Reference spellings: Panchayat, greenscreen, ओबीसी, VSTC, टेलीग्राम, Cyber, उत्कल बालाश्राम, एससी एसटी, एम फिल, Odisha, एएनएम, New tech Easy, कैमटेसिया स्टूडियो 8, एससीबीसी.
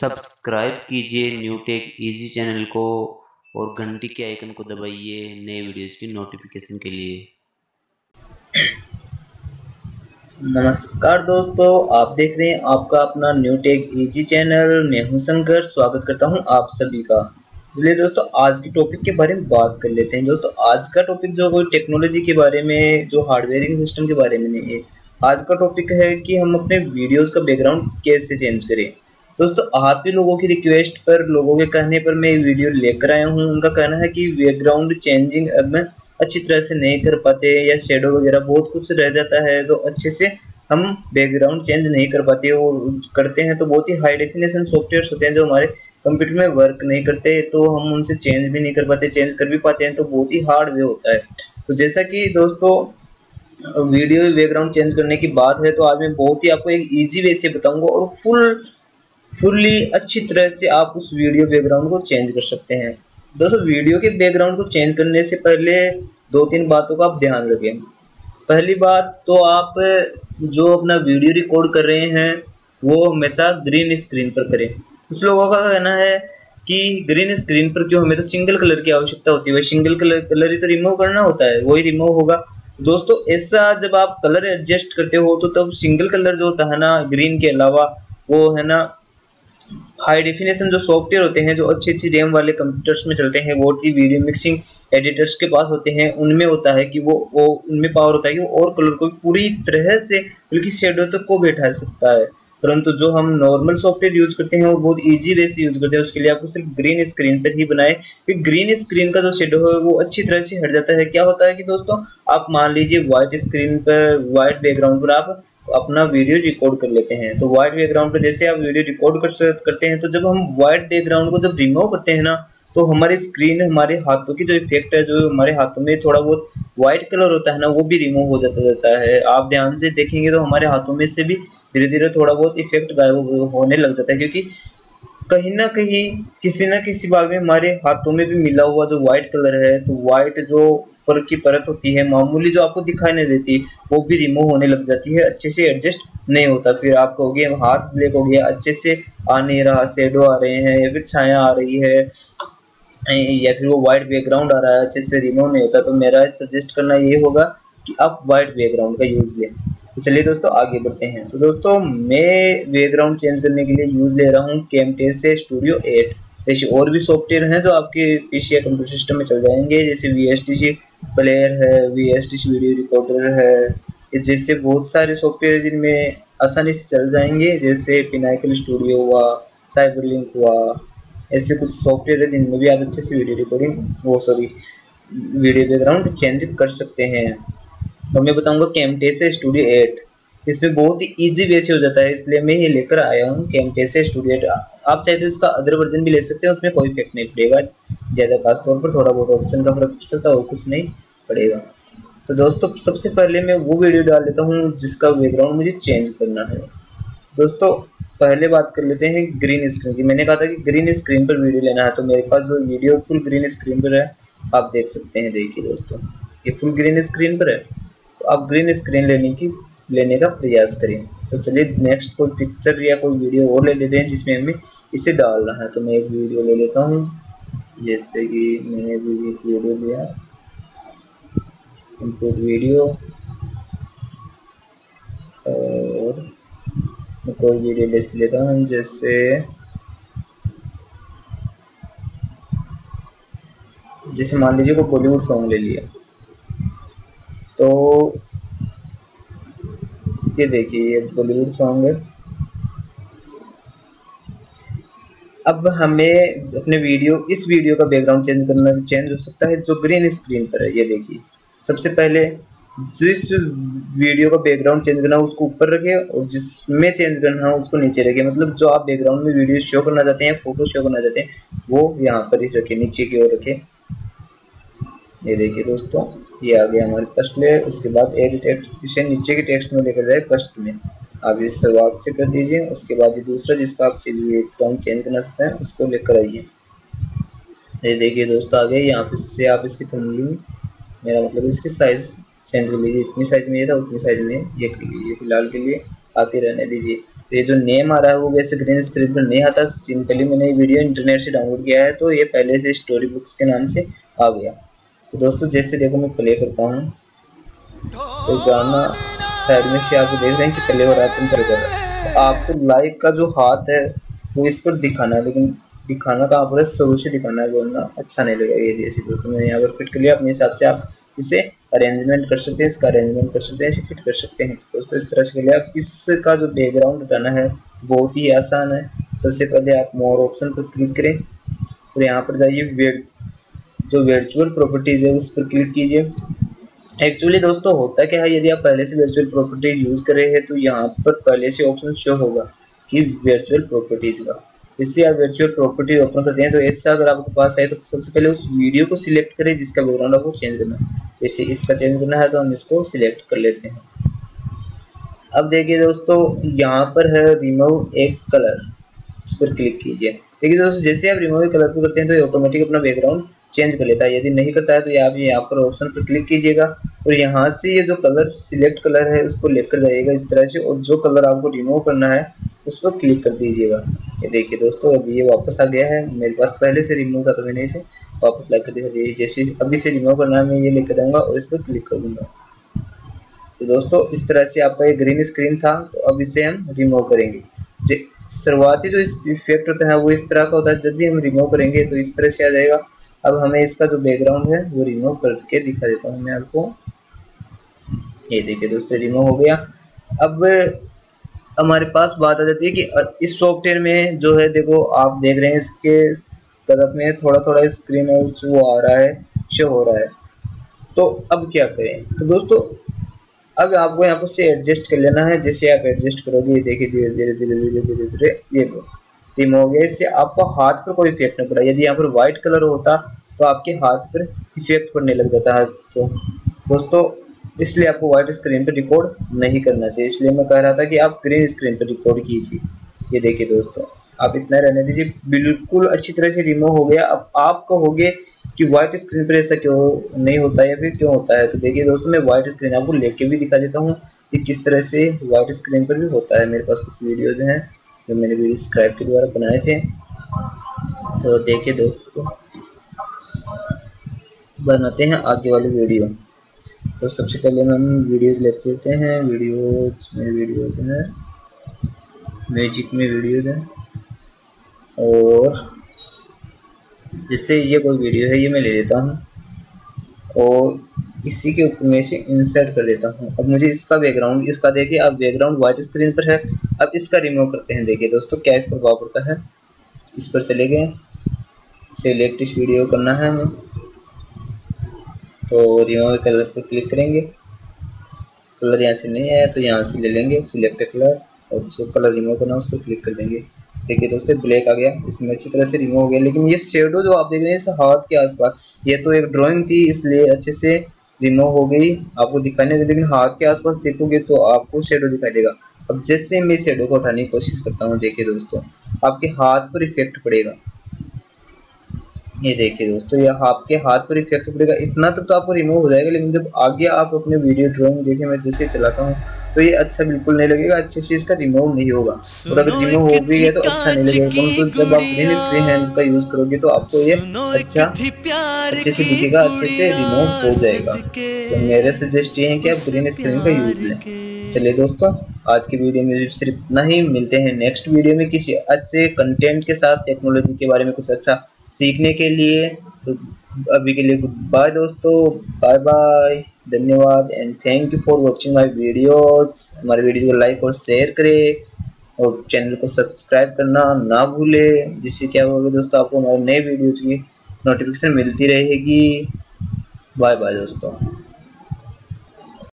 Subscribe कीजिए new take easy channel को और घंटी के आइकन को दबाइए नए वीडियोस की नोटिफिकेशन के लिए। नमस्कार दोस्तों, आप देख रहे हैं आपका अपना न्यू टेक इजी चैनल। मैं हूं शंकर, स्वागत करता हूं आप सभी का। चलिए दोस्तों, आज के टॉपिक के बारे में बात कर लेते हैं। दोस्तों आज का टॉपिक जो कोई टेक्नोलॉजी के बारे में, जो हार्डवेयरिंग सिस्टम के बारे में नहीं है। आज का टॉपिक है कि हम अपने वीडियोस का बैकग्राउंड कैसे चेंज करें। दोस्तों आप ही लोगों की रिक्वेस्ट पर, लोगों के कहने पर मैं वीडियो लेकर आया हूँ। उनका कहना है कि बैकग्राउंड चेंजिंग अब अच्छी तरह से नहीं कर पाते या शेडो वगैरह बहुत कुछ रह जाता है, तो अच्छे से हम बैकग्राउंड चेंज नहीं कर पाते, और करते हैं तो बहुत ही हाई डेफिनेशन सॉफ्टवेयर्स होते हैं जो हमारे कंप्यूटर में वर्क नहीं करते, तो हम उनसे चेंज भी नहीं कर पाते। चेंज कर भी पाते हैं तो बहुत ही हार्ड वे होता है। तो जैसा कि दोस्तों वीडियो बैकग्राउंड चेंज करने की बात है, तो आज मैं बहुत ही आपको एक ईजी वे से बताऊंगा और फुल्ली अच्छी तरह से आप उस वीडियो बैकग्राउंड को चेंज कर सकते हैं। दोस्तों वीडियो के बैकग्राउंड को चेंज करने से पहले 2-3 बातों का आप ध्यान रखें। पहली बात तो आप जो अपना वीडियो रिकॉर्ड कर रहे हैं वो हमेशा ग्रीन स्क्रीन पर करें। कुछ लोगों का कहना है कि ग्रीन स्क्रीन पर क्यों, हमें तो सिंगल कलर की आवश्यकता होती है, वही सिंगल कलर ही तो रिमूव करना होता है, वही रिमूव होगा। दोस्तों ऐसा जब आप कलर एडजस्ट करते हो तो तब सिंगल कलर जो होता है ना, ग्रीन के अलावा वो है ना हाई डेफिनेशन जो सॉफ्टवेयर होते हैं, जो अच्छी अच्छी रैम वाले कंप्यूटर्स में चलते हैं, वो वीडियो मिक्सिंग एडिटर्स के पास होते हैं, उनमें होता है कि वो उनमें पावर होता है कि वो और कलर को पूरी तरह से बल्कि शेडो तक को बैठा सकता है। परंतु जो हम नॉर्मल सॉफ्टवेयर यूज करते हैं वो बहुत इजी वे से यूज करते हैं, उसके लिए आपको सिर्फ ग्रीन स्क्रीन पर ही बनाए कि ग्रीन स्क्रीन का जो शेडो है वो अच्छी तरह से हट जाता है। क्या होता है कि दोस्तों आप मान लीजिए व्हाइट स्क्रीन पर, व्हाइट बैकग्राउंड पर आप अपना वीडियो रिकॉर्ड कर लेते हैं, तो व्हाइट बैकग्राउंड पर जैसे आप वीडियो रिकॉर्ड करते हैं, तो जब हम व्हाइट बैकग्राउंड को जब रिमूव करते हैं ना, तो हमारी स्क्रीन, हमारे हाथों की जो इफेक्ट है, जो हमारे हाथों में थोड़ा बहुत व्हाइट कलर होता है ना, वो भी रिमूव हो जाता है। आप ध्यान से देखेंगे तो हमारे हाथों में से भी धीरे धीरे थोड़ा बहुत इफेक्ट गायब होने लग जाता है, क्योंकि कहीं ना कहीं किसी ना किसी भाग में हमारे हाथों में भी मिला हुआ जो व्हाइट कलर है, तो व्हाइट जो पर की परत होती है मामूली, जो आपको दिखाई नहीं देती, वो भी रिमूव होने लग जाती है, अच्छे से एडजस्ट नहीं होता। फिर आप कहोगे हाथ ब्लैक हो गया, अच्छे से आ नहीं रहा, शेडो आ रहे हैं या फिर छाया आ रही है या फिर वो व्हाइट बैकग्राउंड आ रहा है, अच्छे से रिमूव नहीं होता। तो मेरा सजेस्ट करना ये होगा कि आप व्हाइट बैकग्राउंड का यूज लें। तो चलिए दोस्तों आगे बढ़ते हैं। तो दोस्तों मैं बैकग्राउंड चेंज करने के लिए यूज ले रहा हूँ कैमटेसिया स्टूडियो 8। जैसे और भी सॉफ्टवेयर हैं जो आपके पीसी या कंप्यूटर सिस्टम में चल जाएंगे, जैसे VSTC प्लेयर है, VSTC वीडियो रिकॉर्डर है, जैसे बहुत सारे सॉफ्टवेयर जिनमें आसानी से चल जाएंगे, जैसे पिनाकल स्टूडियो हुआ, साइबर लिंक हुआ, ऐसे कुछ सॉफ्टवेयर है जिनमें भी आप अच्छे से वीडियो बैकग्राउंड चेंज कर सकते हैं। तो मैं बताऊँगा कैमटेसिया स्टूडियो 8, इसमें बहुत ही इजी वे से हो जाता है, इसलिए मैं ये लेकर आया हूँ कैमटेसिया स्टूडियो 8। आप चाहे तो इसका अदर वर्जन भी ले सकते हैं, उसमें कोई इफेक्ट नहीं पड़ेगा ज़्यादा, खास तौर पर थोड़ा बहुत ऑप्शन का फर्क पड़ सकता है और कुछ नहीं पड़ेगा। तो दोस्तों सबसे पहले मैं वो वीडियो डाल लेता हूँ जिसका बैकग्राउंड मुझे चेंज करना है। दोस्तों पहले बात कर लेते हैं ग्रीन स्क्रीन की। मैंने कहा था कि ग्रीन स्क्रीन पर वीडियो लेना है, तो मेरे पास जो वीडियो फुल ग्रीन स्क्रीन पर है, आप देख सकते हैं। देखिए दोस्तों ये फुल ग्रीन स्क्रीन पर है, तो आप ग्रीन स्क्रीन लेने का प्रयास करें। तो चलिए नेक्स्ट कोई पिक्चर या कोई वीडियो और ले लेते हैं जिसमें हमें इसे डालना है। तो मैं एक वीडियो ले लेता हूं, जैसे कि मैंने भी एक वीडियो लिया, इनपुट वीडियो, और कोई वीडियो लिस्ट लेता हूं, जैसे मान लीजिए कोई बॉलीवुड सॉन्ग ले लिया। तो ये देखिए ये बॉलीवुड सॉन्ग है। अब हमें अपने वीडियो, इस वीडियो का बैकग्राउंड चेंज हो सकता है जो ग्रीन स्क्रीन पर है। ये देखिए सबसे पहले जिस वीडियो का बैकग्राउंड चेंज करना है उसको ऊपर रखें, और जिसमें चेंज करना है उसको नीचे रखें। मतलब जो आप बैकग्राउंड में वीडियो शो करना चाहते हैं, फोटो शो करना चाहते हैं, वो यहाँ पर ही रखें, नीचे की ओर रखें। ये देखिए दोस्तों ये आ गया हमारे फर्स्ट लेयर। उसके बाद एडिट टेक्स्ट, इसे नीचे के टेक्स्ट में लेकर जाए फर्स्ट में, आप इस शुरुआत से कर दीजिए। उसके बाद ये दूसरा जिसका आप बैकग्राउंड चेंज करना चाहते हैं उसको लेकर आइए। ये देखिए दोस्तों आ गया। यहाँ पे से आप इसकी थंबनेल, मेरा मतलब इसकी साइज चेंज कर लीजिए, इतनी साइज में ये था, उतनी साइज में ये कर लीजिए। फिलहाल के लिए आप ही रहने दीजिए। तो ये जो नेम आ रहा है वो वैसे ग्रीन स्क्रीन पर नहीं आता, सिंपली मैंने ये वीडियो इंटरनेट से डाउनलोड किया है तो ये पहले से स्टोरी बुक्स के नाम से आ गया। तो दोस्तों जैसे देखो मैं प्ले करता हूँ तो गाना साइड में से आपको देख रहे हैं कि प्ले हो रहा है। तो आपको लाइक का जो हाथ है वो इस पर दिखाना है, लेकिन दिखाना कहाँ पर है, शुरू से दिखाना है, बोलना अच्छा नहीं लगेगा। ये देखिए दोस्तों मैंने यहाँ पर फिट कर लिया, अपने हिसाब से आप इसे अरेंजमेंट कर सकते हैं, इसका अरेंजमेंट कर सकते हैं, इसे फिट कर सकते हैं। तो दोस्तों इस तरह से के लिए आप इसका जो बैकग्राउंड हटाना है बहुत ही आसान है। सबसे पहले आप मोर ऑप्शन पर क्लिक करें और यहाँ पर जाइए जो वर्चुअल प्रॉपर्टीज़ है उस पर क्लिक कीजिए। एक्चुअली दोस्तों होता क्या है, यदि आप पहले से वर्चुअल प्रॉपर्टी यूज़ कर रहे हैं तो यहाँ पर पहले से ऑप्शन शो होगा कि वर्चुअल प्रॉपर्टीज़ का। इससे आप वर्चुअल प्रॉपर्टी ओपन करते हैं तो ऐसा अगर आपके पास आए तो सबसे पहले उस वीडियो को सिलेक्ट करें जिसका बैकग्राउंड आपको चेंज करना है। वैसे इसका चेंज करना है तो हम इसको सिलेक्ट कर लेते हैं। अब देखिए दोस्तों यहाँ पर है रिमूव एक कलर, इस पर क्लिक कीजिए। देखिए दोस्तों जैसे आप रिमूव एक कलर पर करते हैं तो ये ऑटोमेटिक अपना बैकग्राउंड चेंज कर लेता है। यदि नहीं करता है तो आप यहाँ पर ऑप्शन पर क्लिक कीजिएगा और यहाँ से ये जो कलर सिलेक्ट कलर है उसको लेकर जाइएगा इस तरह से, और जो कलर आपको रिमूव करना है उस पर क्लिक कर दीजिएगा। ये देखिए दोस्तों अब ये वापस आ गया है, मेरे पास पहले से रिमूव था तो मैंने इसे वापस लाकर दिखा दिया। जैसे अभी से रिमूव करना है मैं ये लेकर जाऊंगा और इस पर क्लिक कर दूंगा। तो दोस्तों इस तरह से आपका ये ग्रीन स्क्रीन था तो अब इसे हम रिमूव करेंगे। शुरुआती जो इफेक्ट होता है वो इस तरह का होता है, जब भी हम रिमूव करेंगे तो इस तरह से आ जाएगा। अब हमें इसका जो बैकग्राउंड है वो रिमूव करके दिखा देता हूँ मैं आपको। ये देखिए दोस्तों रिमूव हो गया। अब हमारे पास बात आ जाती है कि इस सॉफ्टवेयर में जो है, देखो आप देख रहे हैं इसके तरफ में थोड़ा थोड़ा स्क्रीन है वो आ रहा है, शो हो रहा है। तो अब क्या करें, तो दोस्तों अब आपको यहाँ पर से एडजस्ट कर लेना है। जैसे आप एडजस्ट करोगे ये देखिए धीरे धीरे धीरे धीरे धीरे धीरे ये रिमूव हो गया। इससे आपको हाथ पर कोई इफेक्ट नहीं पड़ा। यदि यहाँ पर वाइट कलर होता तो आपके हाथ पर इफेक्ट पड़ने लग जाता है। तो दोस्तों इसलिए आपको व्हाइट स्क्रीन पर रिकॉर्ड नहीं करना चाहिए, इसलिए मैं कह रहा था कि आप ग्रीन स्क्रीन पर रिकॉर्ड कीजिए। ये देखिए दोस्तों आप इतना रहने दीजिए, बिल्कुल अच्छी तरह से रिमूव हो गया। अब आप कहोगे कि व्हाइट स्क्रीन पर ऐसा क्यों नहीं होता है या फिर क्यों होता है, तो देखिए दोस्तों मैं व्हाइट स्क्रीन आपको लेके भी दिखा देता हूँ कि किस तरह से व्हाइट स्क्रीन पर भी होता है। मेरे पास कुछ वीडियोज हैं जो मैंने वीडियो स्क्राइब के द्वारा बनाए थे, तो देखिए दोस्तों बनाते हैं आगे वाली वीडियो। तो सबसे पहले हम वीडियोज लेते हैं, वीडियोज में वीडियोज हैं, म्यूजिक में वीडियोज हैं, और जैसे ये कोई वीडियो है ये मैं ले लेता हूँ और इसी के ऊपर मैं इसे इंसर्ट कर देता हूँ। अब मुझे इसका बैकग्राउंड, इसका देखिए अब बैकग्राउंड वाइट स्क्रीन पर है। अब इसका रिमूव करते हैं, देखिए दोस्तों क्या प्रभाव पड़ता है। इस पर चले गए, सेलेक्ट इस वीडियो करना है हमें, तो रिमूव कलर पर क्लिक करेंगे। कलर यहाँ से नहीं आया तो यहाँ से ले लेंगे सिलेक्ट कलर और जो कलर रिमूव करना है उसको क्लिक कर देंगे। देखिए दोस्तों ब्लैक आ गया, इसमें अच्छी तरह से रिमूव हो गया। लेकिन ये शेडो जो आप देख रहे हैं इस हाथ के आसपास, ये तो एक ड्राइंग थी इसलिए अच्छे से रिमूव हो गई, आपको दिखाई नहीं दे, लेकिन हाथ के आसपास देखोगे तो आपको शेडो दिखाई देगा। अब जैसे मैं शेडो को उठाने की कोशिश करता हूँ, देखिए दोस्तों आपके हाथ पर इफेक्ट पड़ेगा। ये देखिए दोस्तों यह आपके हाथ पर इफेक्ट पड़ेगा, इतना तक तो आपको रिमूव हो जाएगा। लेकिन जब आगे आप अपने वीडियो ड्राइंग देखें, मैं जैसे चलाता हूँ तो ये अच्छा बिल्कुल नहीं लगेगा, अच्छे से इसका रिमूव नहीं होगा, और अगर रिमूव हो भी गया तो अच्छा नहीं लगेगा। तो जब आप ग्रीन स्क्रीन हैंड का यूज करोगे तो आपको ये अच्छा अच्छे से दिखेगा, अच्छे से रिमूव हो जाएगा। तो मेरे सजेस्ट ये है कि आप ग्रीन स्क्रीन का यूज लें। चलिए दोस्तों आज की वीडियो में सिर्फ इतना ही, मिलते हैं नेक्स्ट वीडियो में किसी अच्छे कंटेंट के साथ, टेक्नोलॉजी के बारे में कुछ अच्छा सीखने के लिए। तो अभी के लिए गुड बाय दोस्तों, बाय बाय, धन्यवाद and thank you for watching my videos. हमारे वीडियो को लाइक और शेयर करें और चैनल को सब्सक्राइब करना ना भूलें, जिससे क्या होगा दोस्तों आपको हमारे नए वीडियोस की नोटिफिकेशन मिलती रहेगी। बाय बाय दोस्तों।